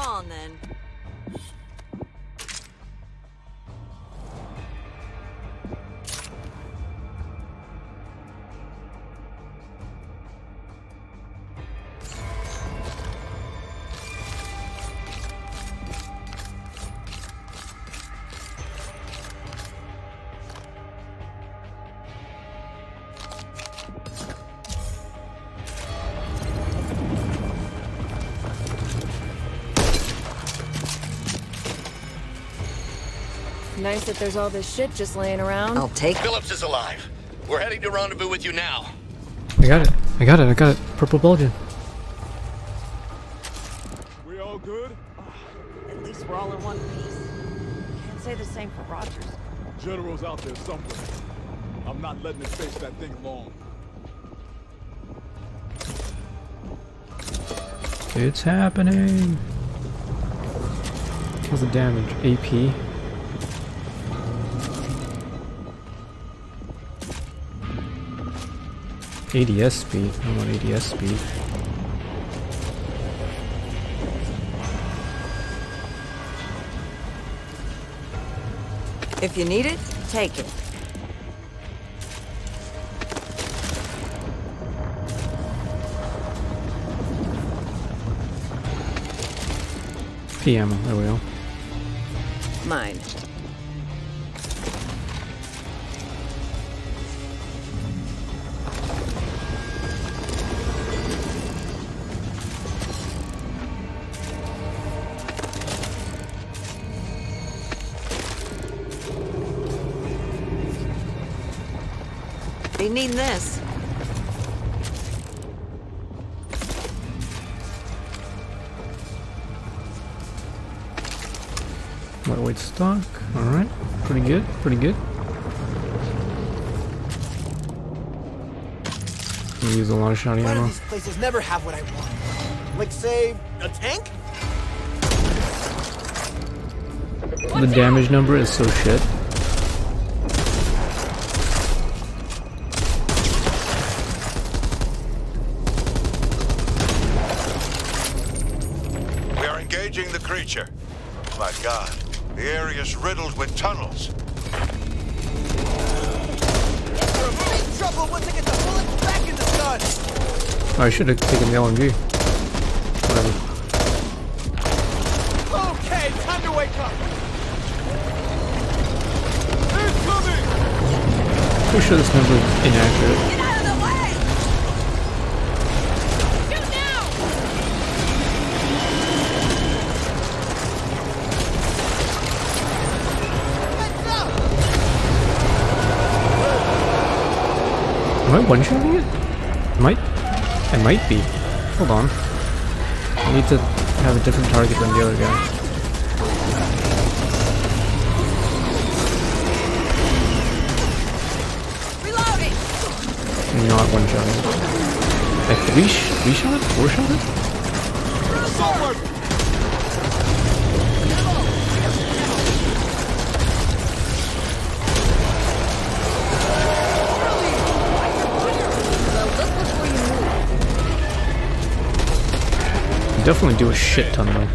Come on, then. Nice that there's all this shit just laying around. I'll take it. Phillips is alive. We're heading to rendezvous with you now. I got it. I got it. I got it. Purple Belgian. We all good? At least we're all in one piece. Can't say the same for Rogers. General's out there somewhere. I'm not letting it face that thing long. It's happening. Kills the damage. AP. ADS speed. I want ADS speed. If you need it, take it. PM. There we go. Mine. They need this. Lightweight stock. All right, pretty good. Pretty good. We use a lot of shiny ammo. These places never have what I want. Like, say, a tank. The damage number is so shit. My God, the area's riddled with tunnels. Big trouble once I get the bullet back in the gun. Oh, I should have taken the LMG. Whatever. Okay, time to wake up. Incoming! I'm sure this number is inaccurate. Get out of the way! Am I one-shotting it? I might be. Hold on. I need to have a different target than the other guy. Reloading. I'm not one-shotting it. Like three-shot? Four-shot it? Forward! Definitely do a shit ton though.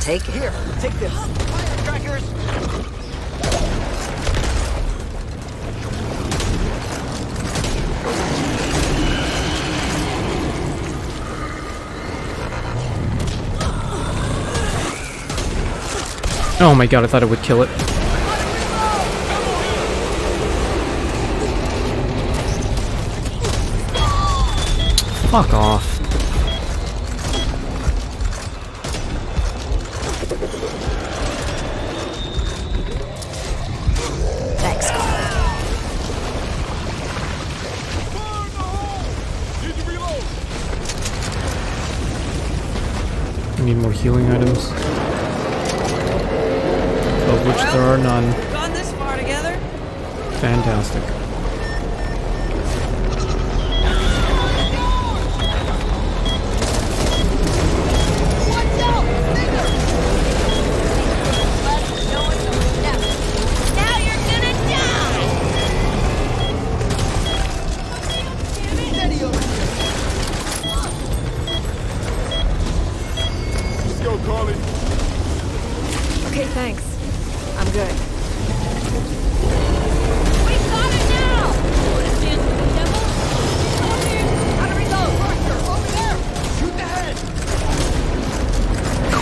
Take it. Here, take this. Firecrackers! Oh my God, I thought it would kill it. Fuck off. need more healing items, of which there are none. Gone this far together. Fantastic.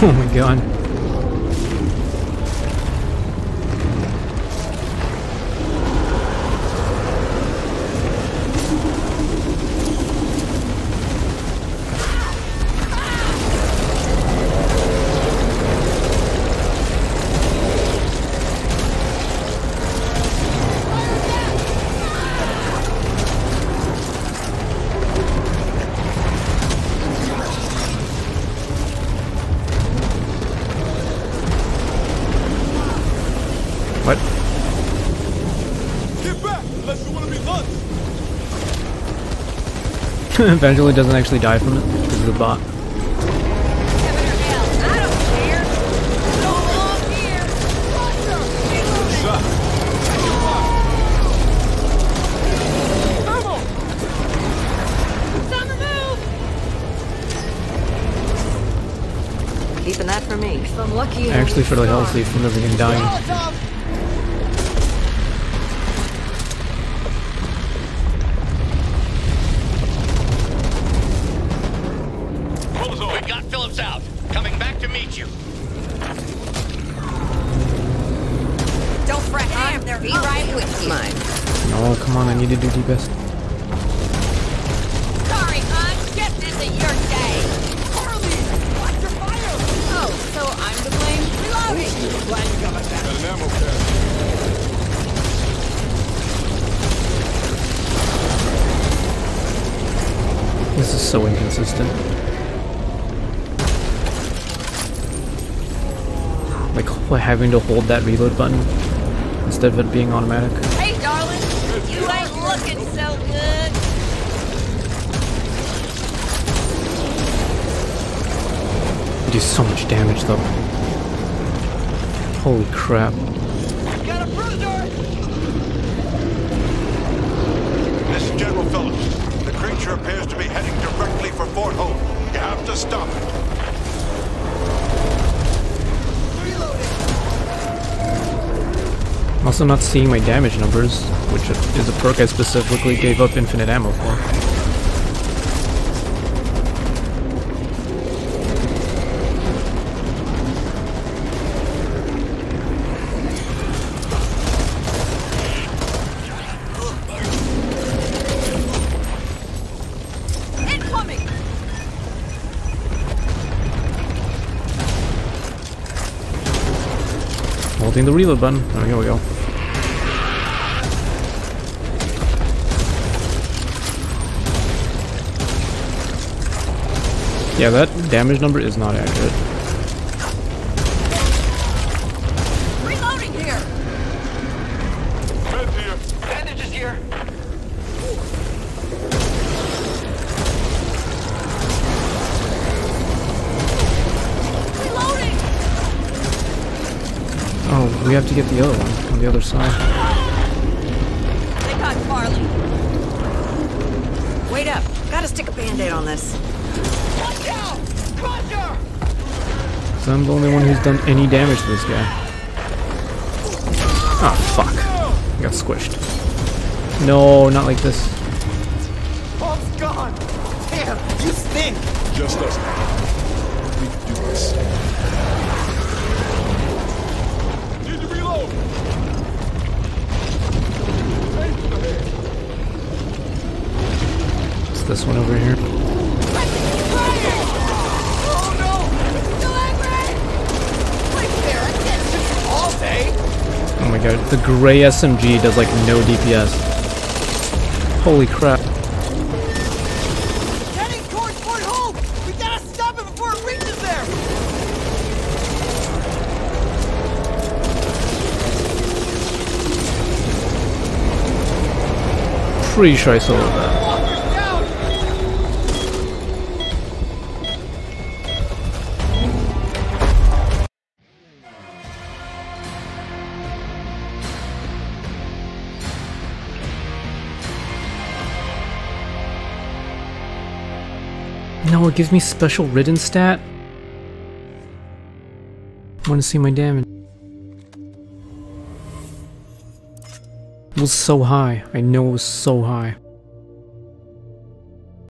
Oh my god. Eventually doesn't actually die from it because of the bot. Keeping that for me. I'm lucky. I actually feel like healthy from everything dying. To do the best. Sorry, I'm just into your day. Watch your fire. Oh, so I'm to blame? We love it. Okay. This is so inconsistent. Like having to hold that reload button instead of it being automatic. Hey, darling. You ain't looking so good. You do so much damage though. Holy crap. Got a bruiser! This is General Phillips. The creature appears to be heading directly for Fort Hope. You have to stop it. I'm also not seeing my damage numbers, which is a perk I specifically gave up infinite ammo for. Holding the reload button. Oh, here we go. Yeah, that damage number is not accurate. Reloading here. Bandages here. Reloading. Oh, we have to get the other one on the other side. They got Farley. Wait up. Gotta stick a band-aid on this. So I'm the only one who's done any damage to this guy. Oh fuck. I got squished. No, not like this. Bomb's gone! Damn, you stink! Just us. We do this. Need to reload! It's this one over here. Oh my god, the gray SMG does like no DPS. Holy crap. Heading towards Fort Hope! We gotta stop it before it reaches there! pretty sure I saw that. No, it gives me special ridden stat. I want to see my damage. It was so high. I know it was so high.